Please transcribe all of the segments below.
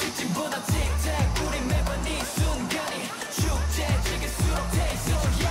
틱틱보다 틱틱 우리 매번 이 순간이 축제 즐길수록 take so yeah.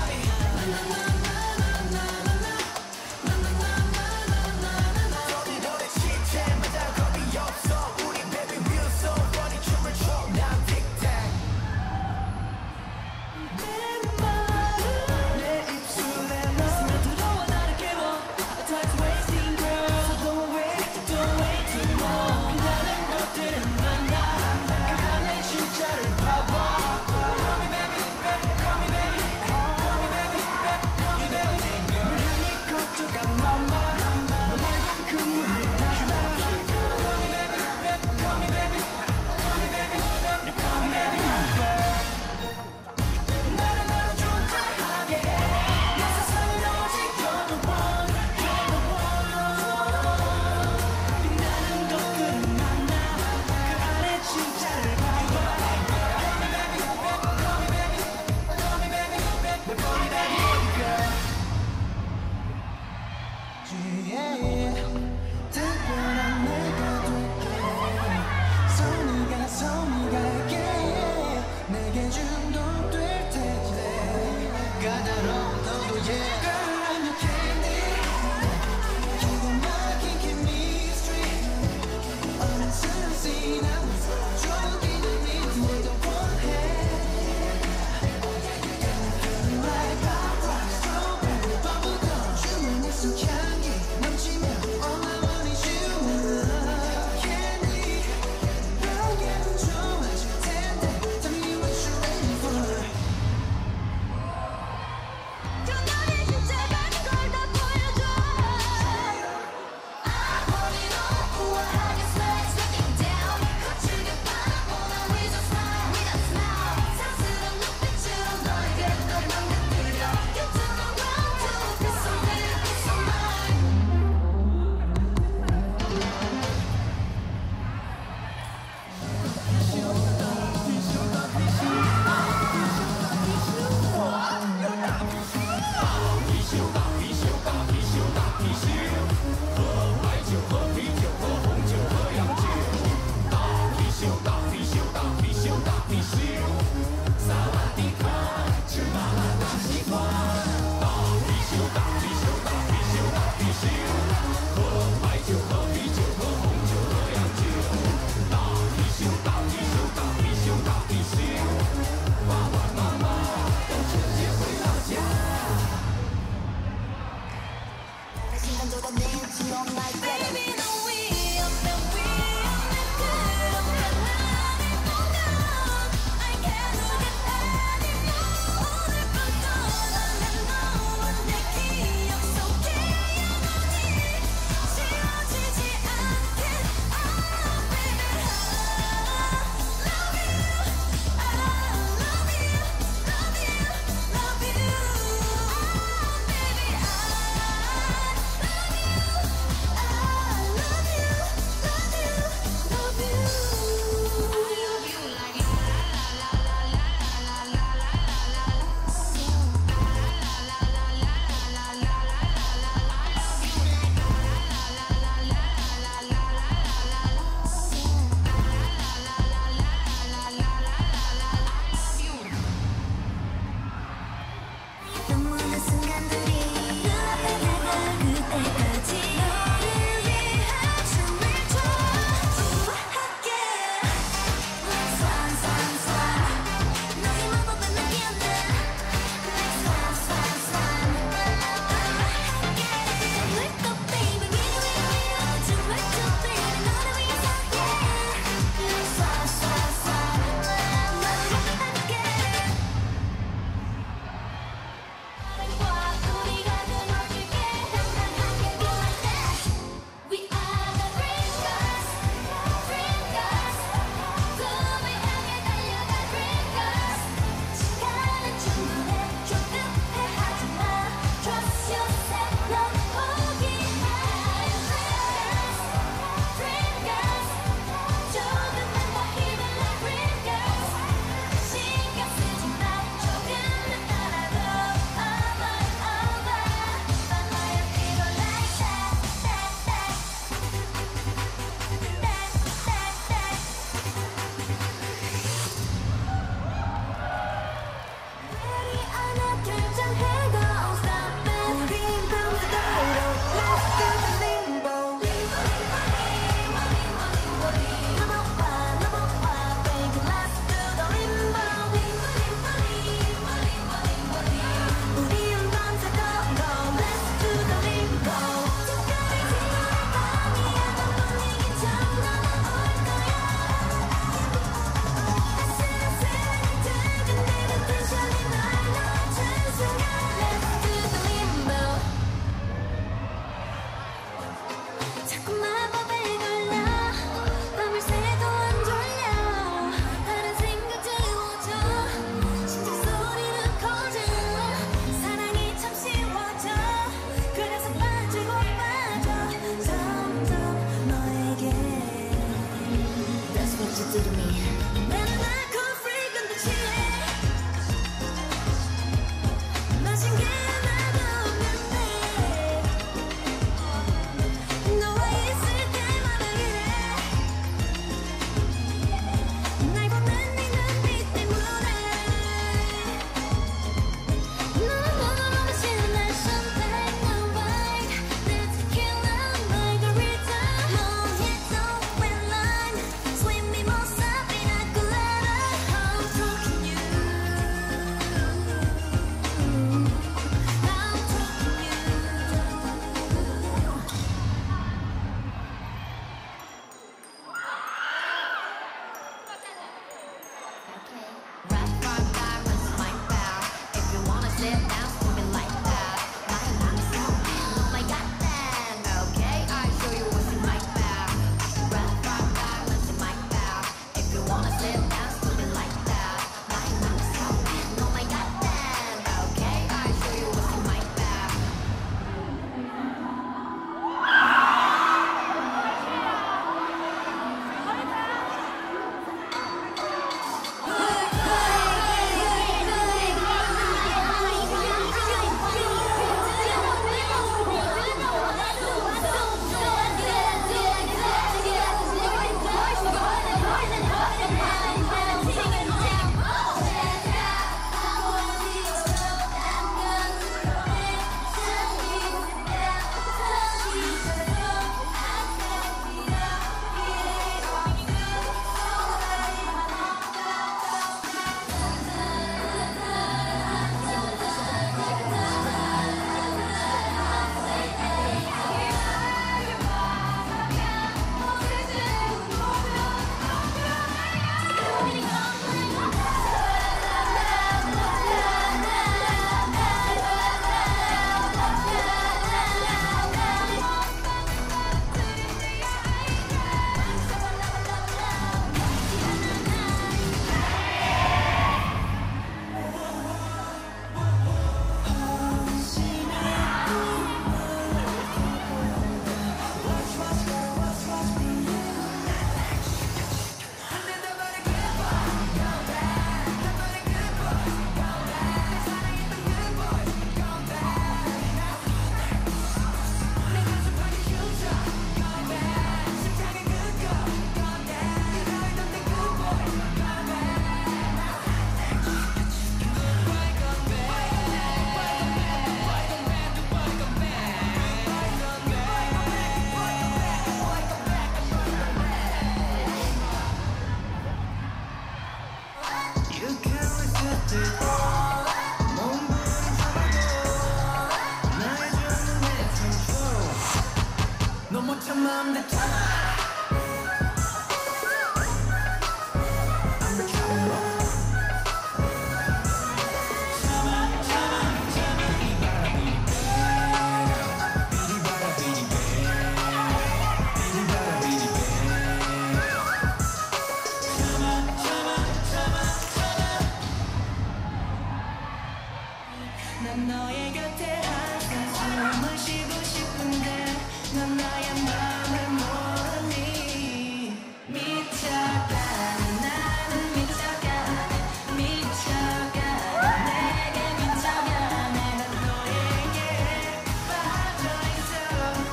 난 너의 곁에 항상 숨을 쉬고 싶은데 넌 나의 마음을 모르니 미쳐가네 나는 미쳐가네 미쳐가네 내게 미쳐가네 난 너에게 빠져있어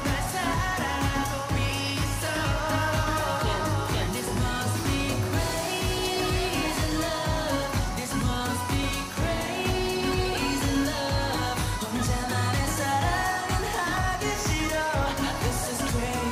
날 사랑하고 있어 And this must be crazy love This must be crazy 혼자만의 사랑은 하기 싫어 This is crazy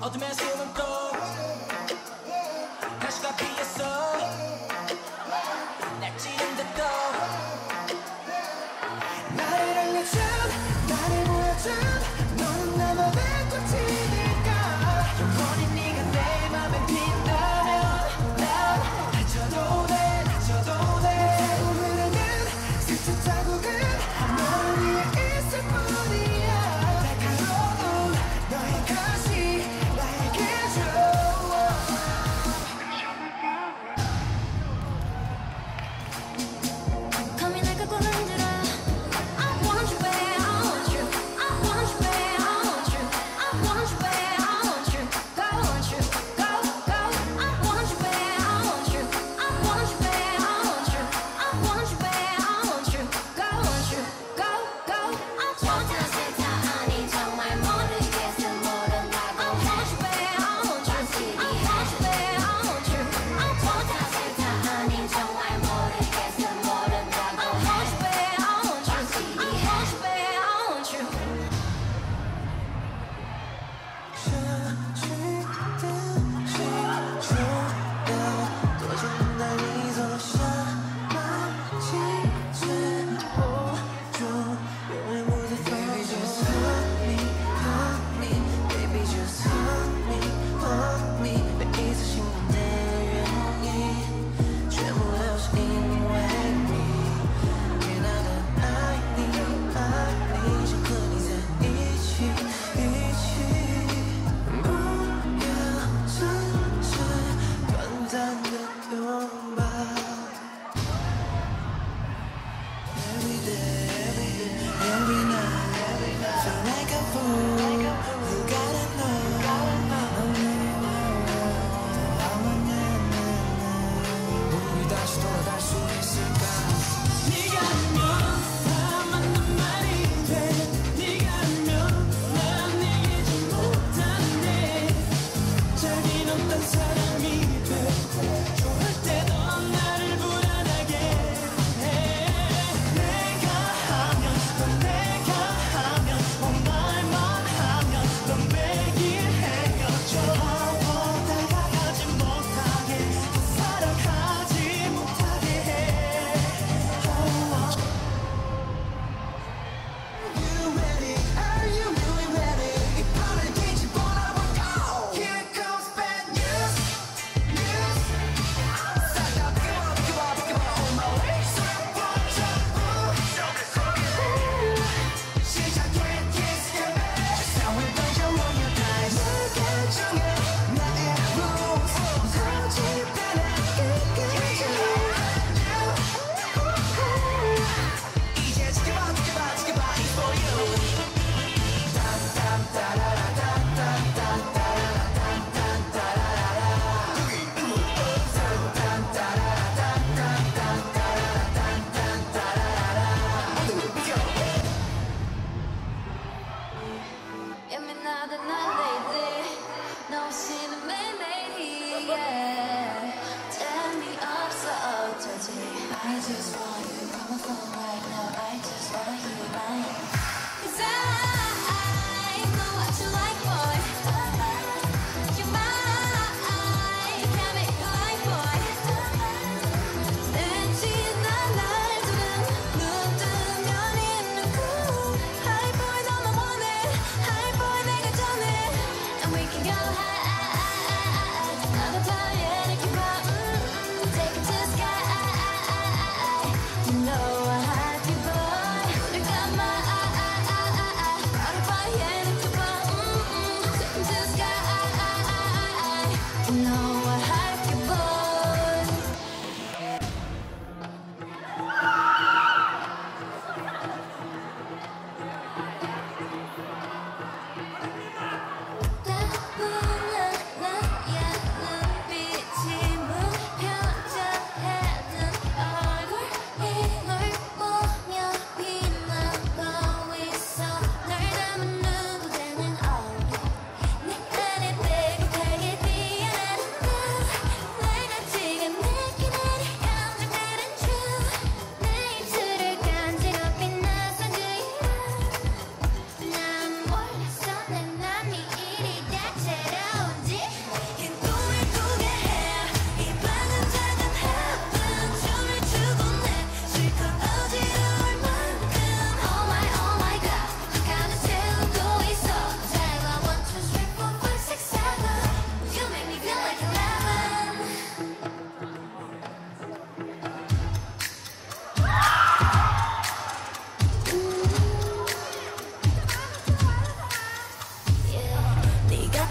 어둠의 소문도 날씨가 피했어 날 찌른 듯도 나를 알려준 나를 보여준 너는 나만의 꽃이니까 영원히 네가 내 맘에 빛나면 난 다쳐도 돼 오늘은 슬픈 자국은 너를 위해 있을 뿐이야 날카로운 너의 가시 I can't.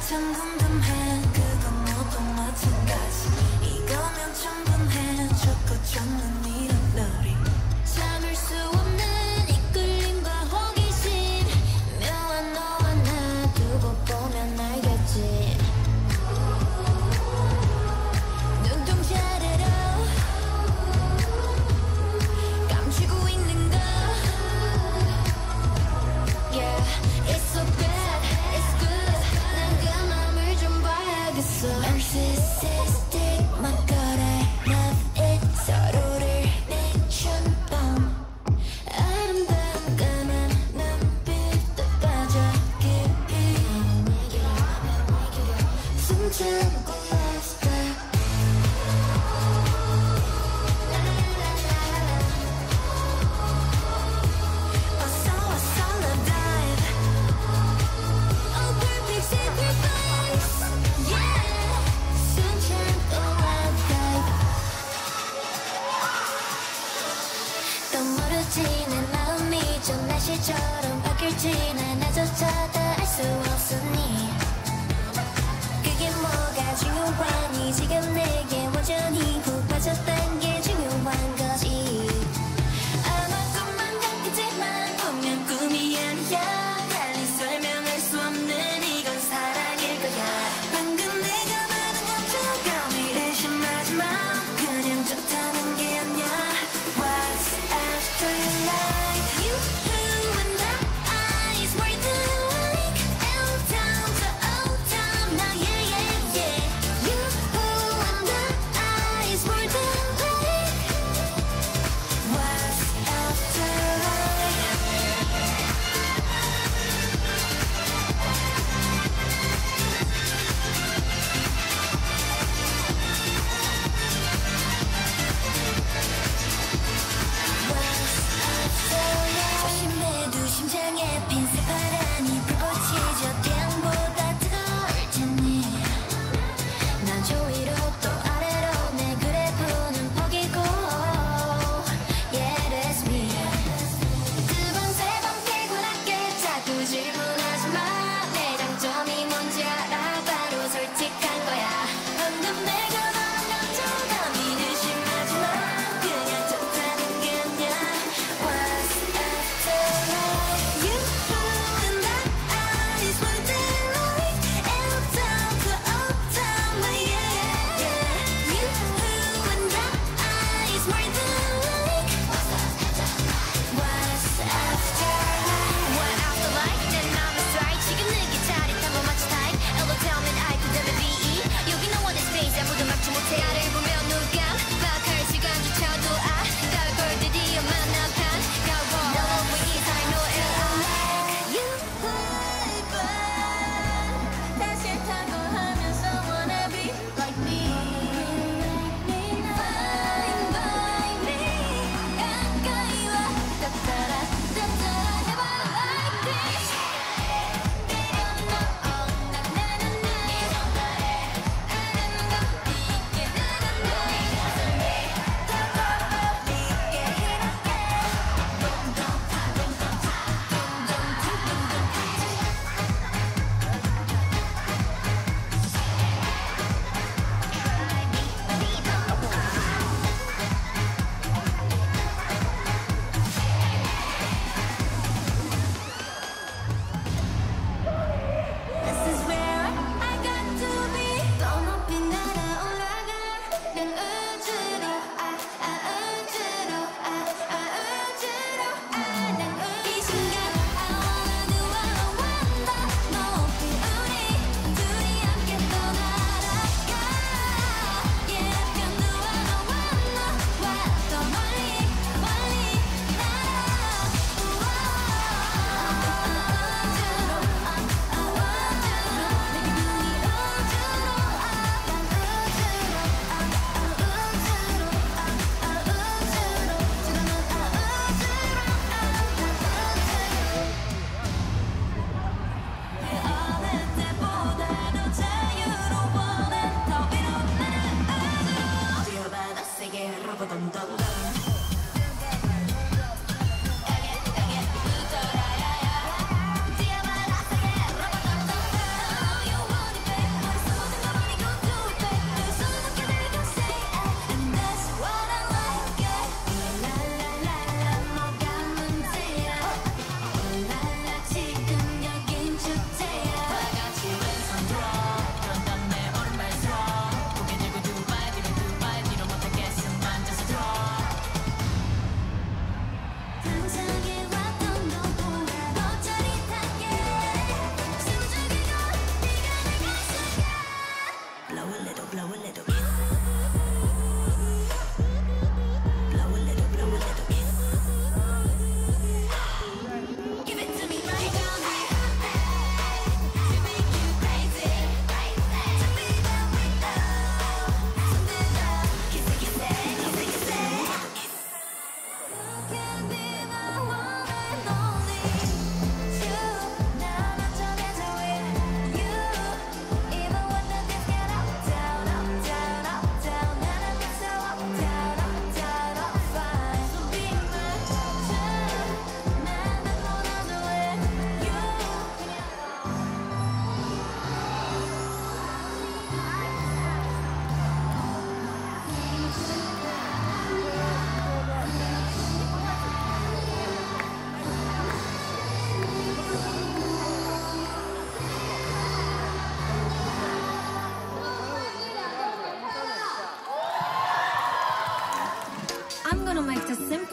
같은 궁금해 그건 모두 마찬가지 이거면 충분해 좋고 좋는 이런 놀이 참을 수 없는 이끌림과 호기심 묘한 너와 나 두고 보면 알겠지 눈동자대로 감추고 있는 거 Yeah, it's so bad, it's good So narcissistic, my God, I love it. 서로를 미친 밤 아름다운 까만 눈빛에 빠져 깊이 숨 참고 lost it. 어서 어서 love dive. Oh, perfect, sacrifice. 내 마음이 좀 날씨처럼 바뀔지 난 아조차 다 알 수 없으니 그게 뭐가 중요해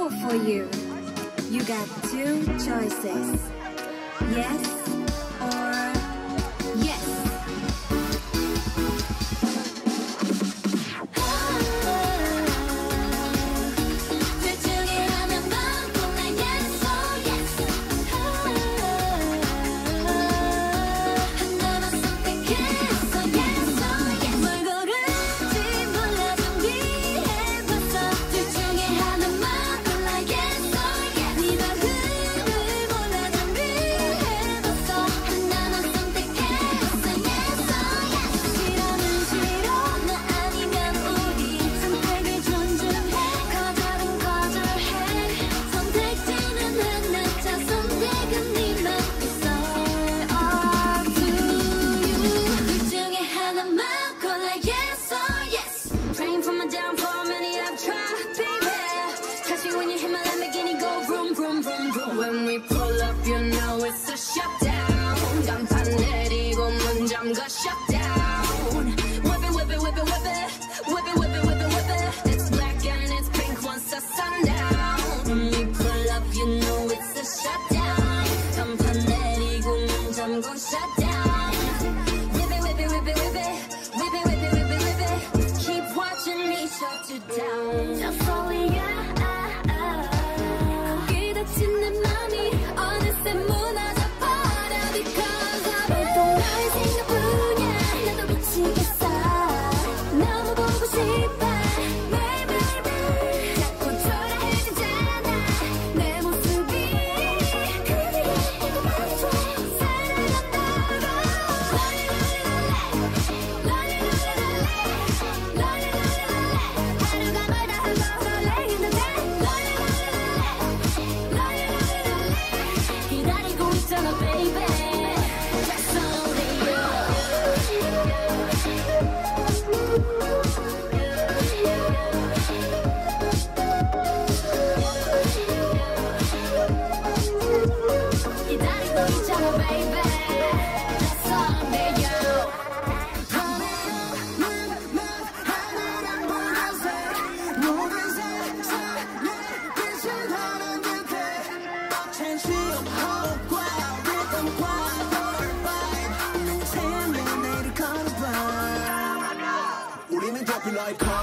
grateful for you. You got two choices. Yes. Try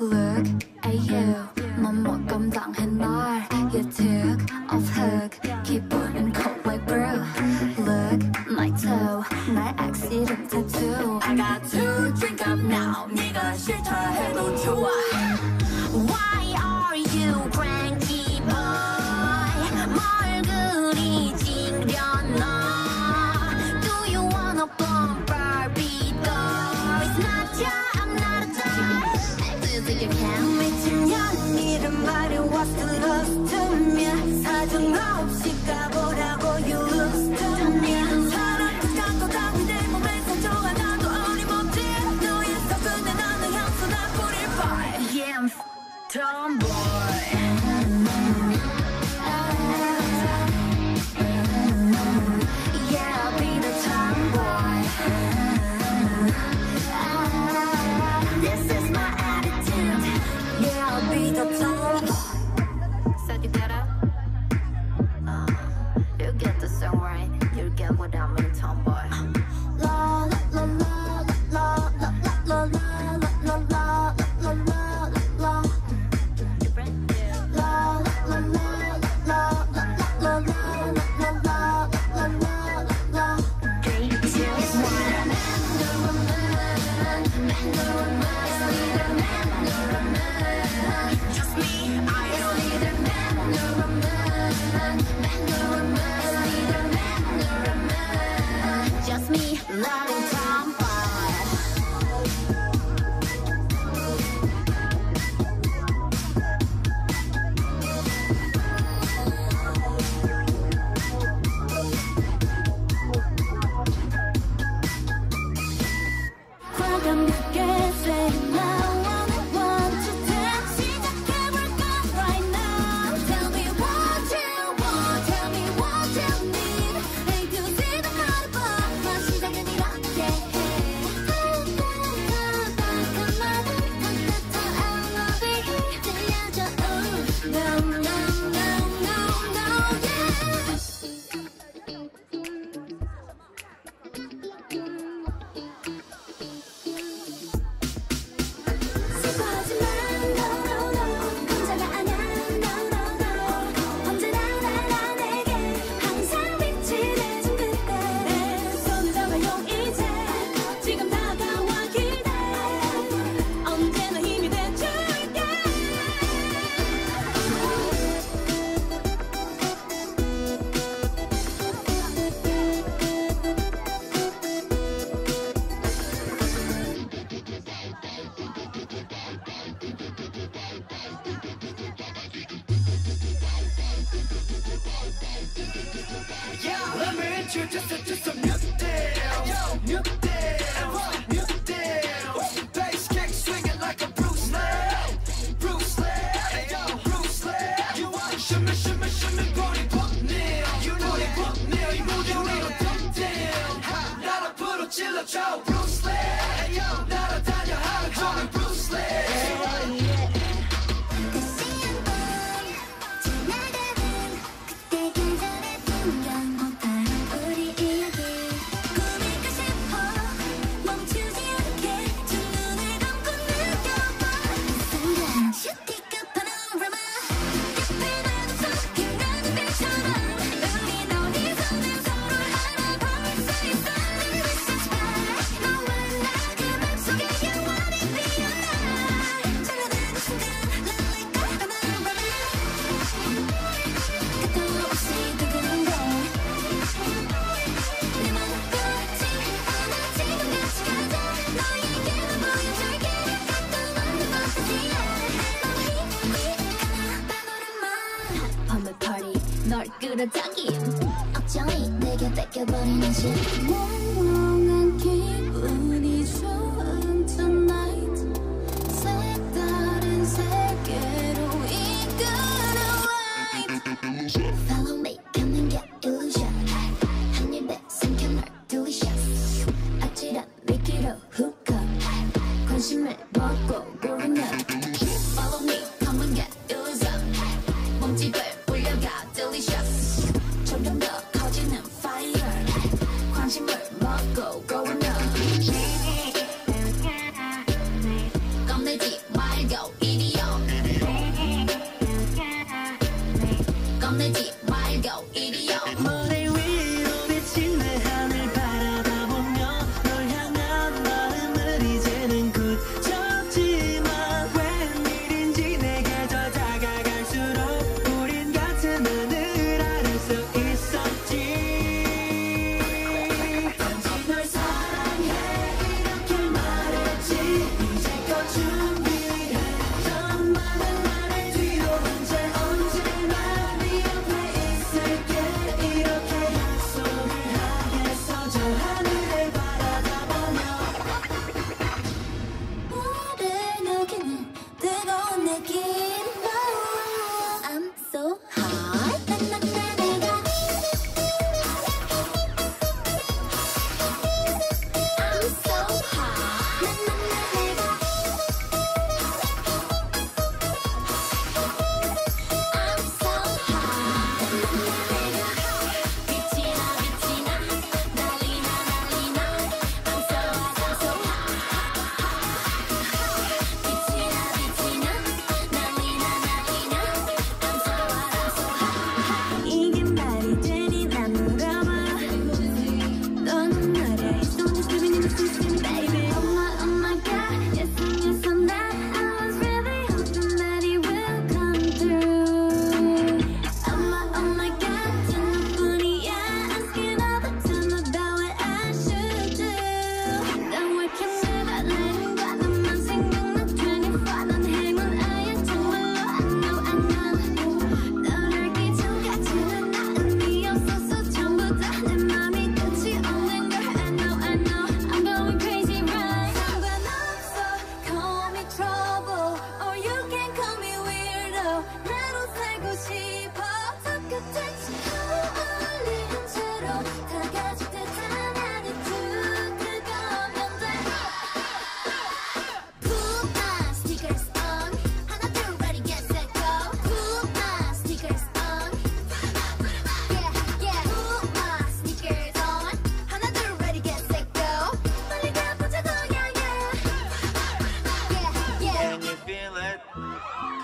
Look at you, 넌 못 감당한 날. You took off hook, keep burning cold like brew. Look, my toe, my accident tattoo. I got to drink up now. 네가 싫다 해도 좋아. Why are you cranky boy? 뭘 그리 징려나? Do you wanna bump Barbie doll? It's not ya, I'm not a doll. 미친년 이런 말이 what's the love to me? 사정 없이 까보라고 you lose to me. 사랑 그닥도 닿은 내 몸에서 좋아 나도 어림없지. 너의 서툰해 나는 향수 나 뿌릴 boy. Yeah, I'm f***ed on boy. 어쩌니 내게 뺏겨버리는 심 몽롱한 기분이 좋은 tonight 색다른 세계로 이끌어와 Follow me 감는 게 illusion 한 입에 삼켜 널 delicious 아찔한 미끼로 hook up 관심을 먹고 growing up Follow me 감는 게 illusion 몸집을 올려가 delicious Go, go, go.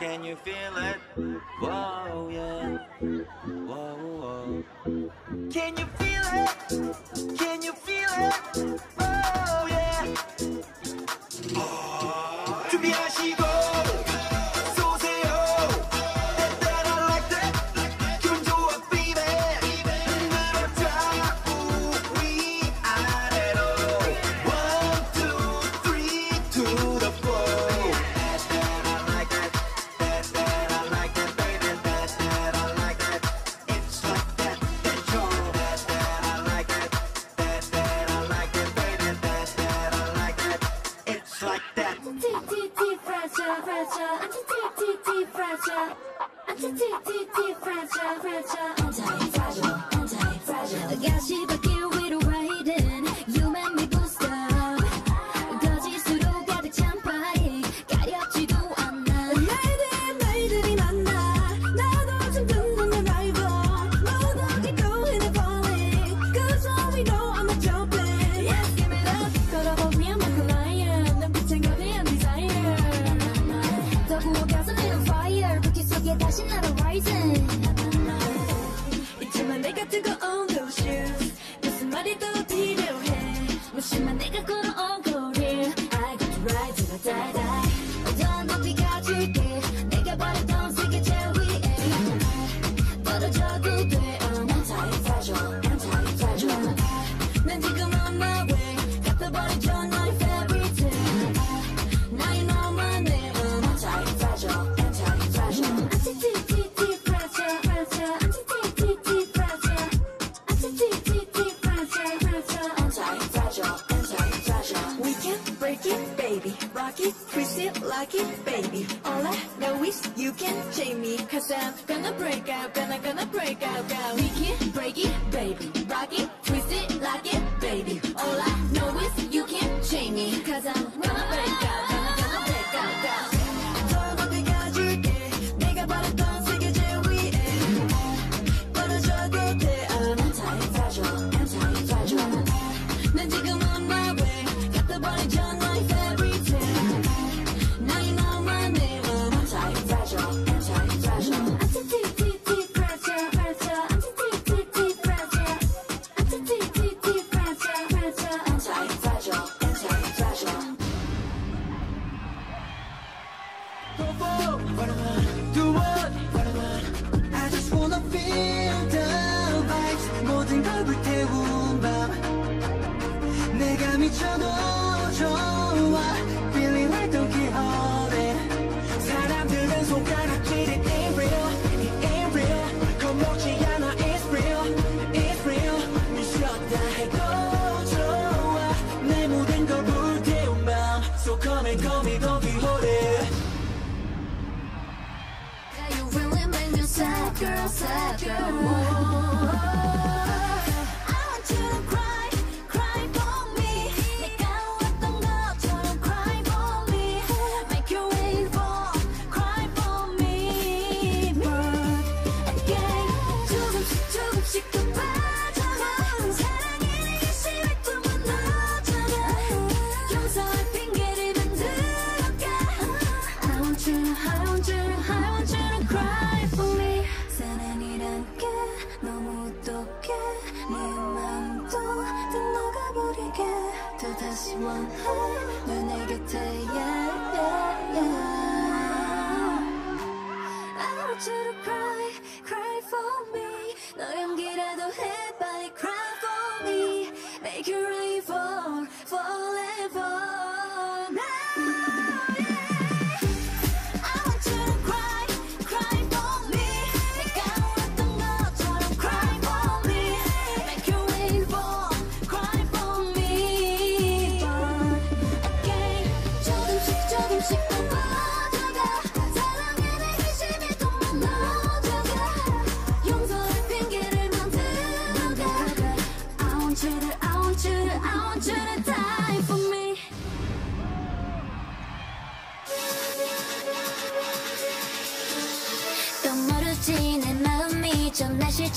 Can you feel it? Whoa, yeah. Whoa, whoa. Can you feel it? Can you feel it? Whoa, yeah. Oh, 준비하시고 쏘세요. That I like that. 기분 좋아, baby. 흔들어자 우리 아래로. 1, 2, 3, to the floor.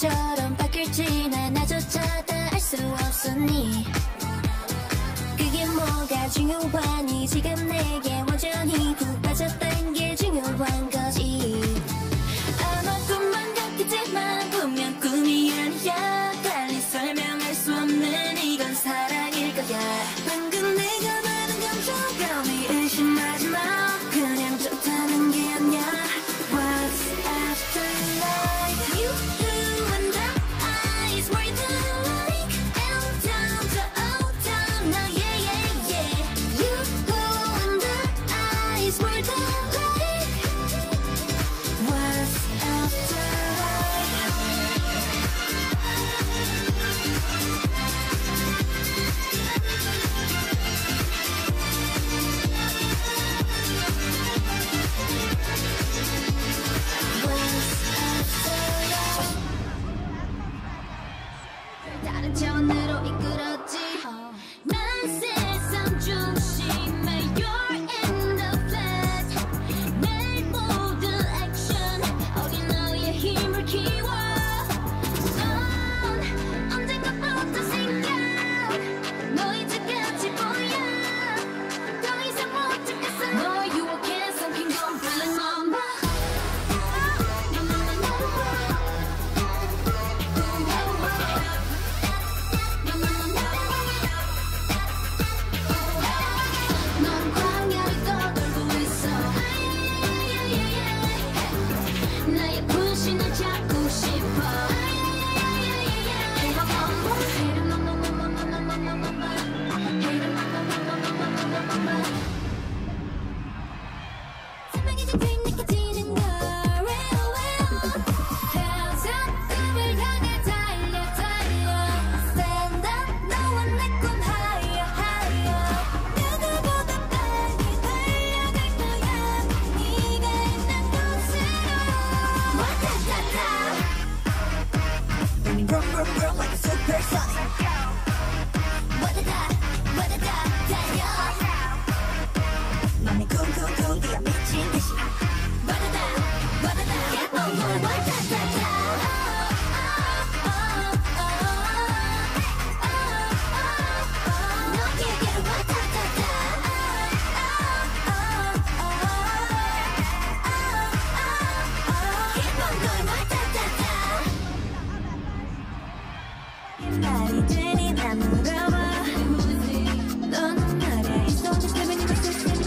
날씨처럼 바뀔지 난 나조차 다 알 수 없었니. 그게 뭐가 중요하니. 지금 내게 완전히 푹 빠졌단 게 중요한 거지. 아마 꿈만 같겠지만 분명 꿈이 아니야. 달리 설명할 수 없는 이건 사랑일 거야. 방금 내가 받은 감정 감히 의심하지 마. 그냥 좋다는 게 아니야. What's after life? You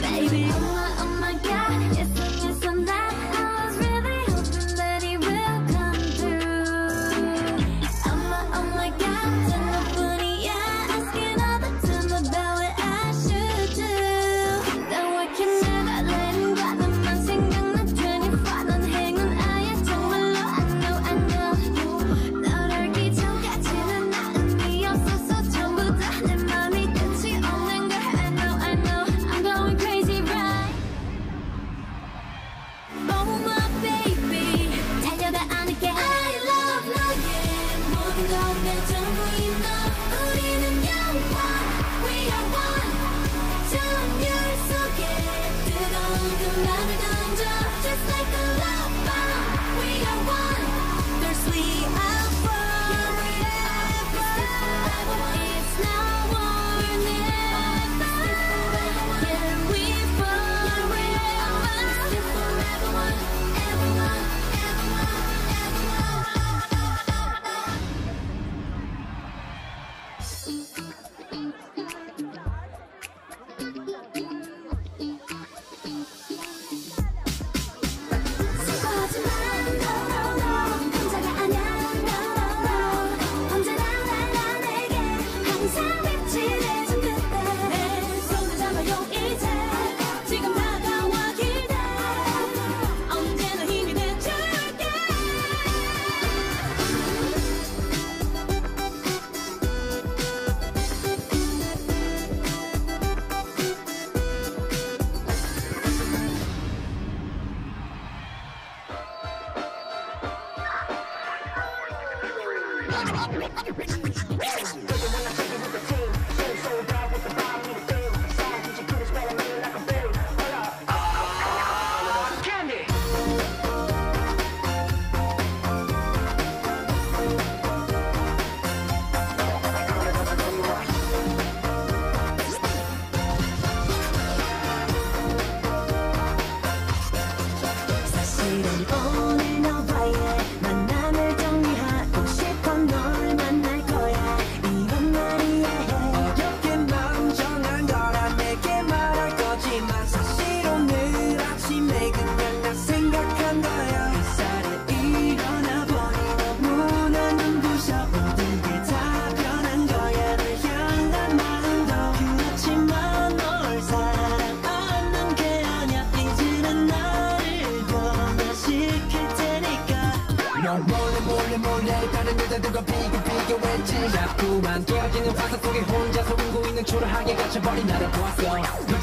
baby. Oh my god, yes, yes. 모두 가는 향기 맡고 뒤에 웃을 때까지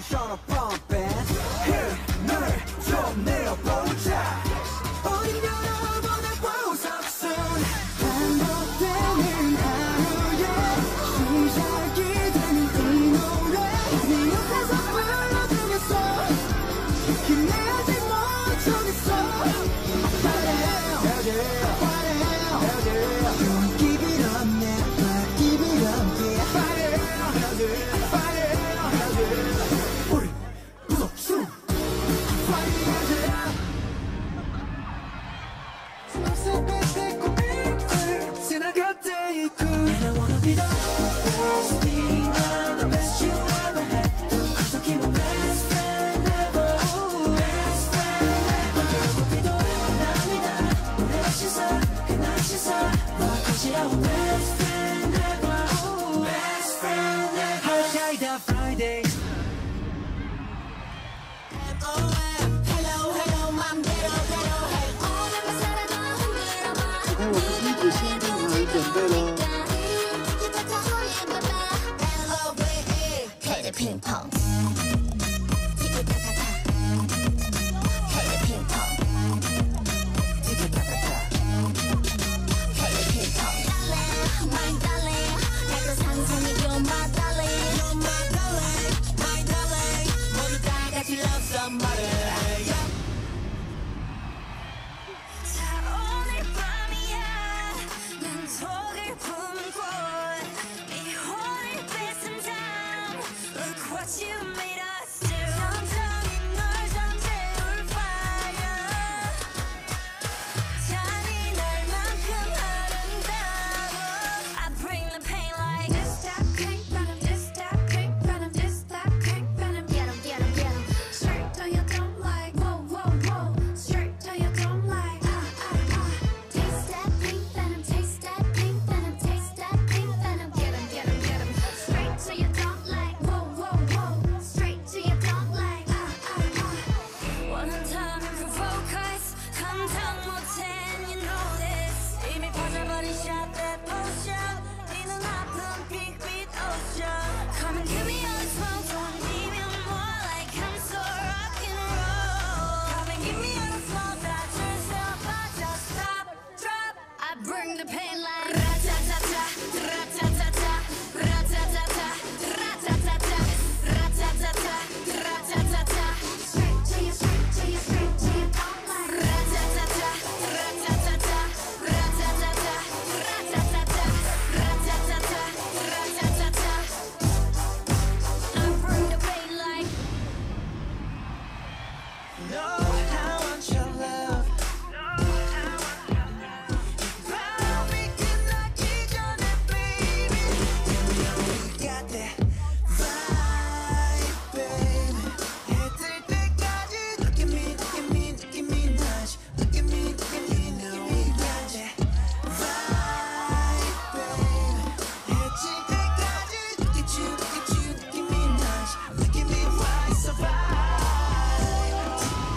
텐션을 펌핑 힘을 좀 내어보자 우린 여러분의 wows up soon 반복되는 하루에 시작이 되는 이 노래 네 옆에서 불러주겠어 힘내야지 멈추겠어 Party, party, don't give it up now but give it up yeah Party, And I wanna be the best in love.